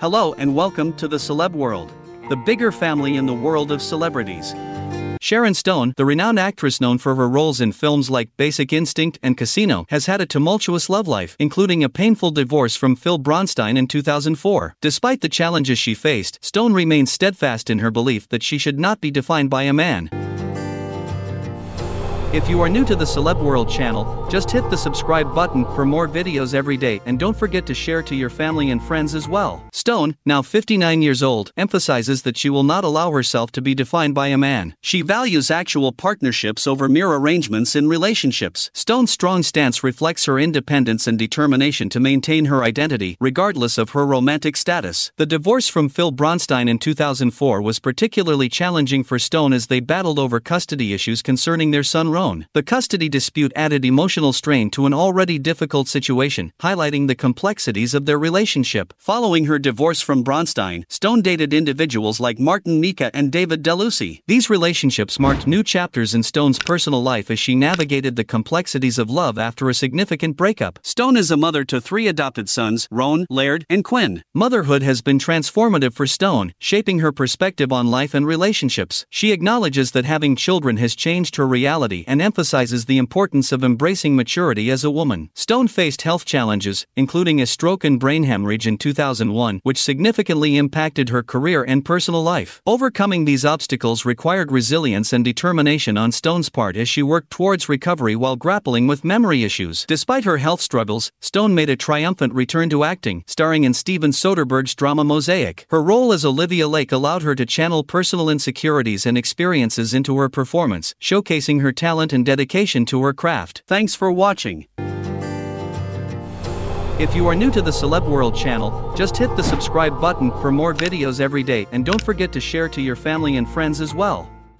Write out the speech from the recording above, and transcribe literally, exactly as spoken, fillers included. Hello and welcome to the Celeb World, the bigger family in the world of celebrities. Sharon Stone, the renowned actress known for her roles in films like Basic Instinct and Casino, has had a tumultuous love life, including a painful divorce from Phil Bronstein in two thousand four. Despite the challenges she faced, Stone remains steadfast in her belief that she should not be defined by a man. If you are new to the Celeb World channel, just hit the subscribe button for more videos every day, and don't forget to share to your family and friends as well. Stone, now fifty-nine years old, emphasizes that she will not allow herself to be defined by a man. She values actual partnerships over mere arrangements in relationships. Stone's strong stance reflects her independence and determination to maintain her identity, regardless of her romantic status. The divorce from Phil Bronstein in two thousand four was particularly challenging for Stone as they battled over custody issues concerning their son Roan. The custody dispute added emotional strain to an already difficult situation, highlighting the complexities of their relationship. Following her divorce from Bronstein, Stone dated individuals like Martin Mika and David DeLuise. These relationships marked new chapters in Stone's personal life as she navigated the complexities of love after a significant breakup. Stone is a mother to three adopted sons, Roan, Laird, and Quinn. Motherhood has been transformative for Stone, shaping her perspective on life and relationships. She acknowledges that having children has changed her reality and and emphasizes the importance of embracing maturity as a woman. Stone faced health challenges, including a stroke and brain hemorrhage in two thousand one, which significantly impacted her career and personal life. Overcoming these obstacles required resilience and determination on Stone's part as she worked towards recovery while grappling with memory issues. Despite her health struggles, Stone made a triumphant return to acting, starring in Steven Soderbergh's drama Mosaic. Her role as Olivia Lake allowed her to channel personal insecurities and experiences into her performance, showcasing her talent and dedication to her craft. Thanks for watching. If you are new to the Celeb World channel, just hit the subscribe button for more videos every day, and don't forget to share to your family and friends as well.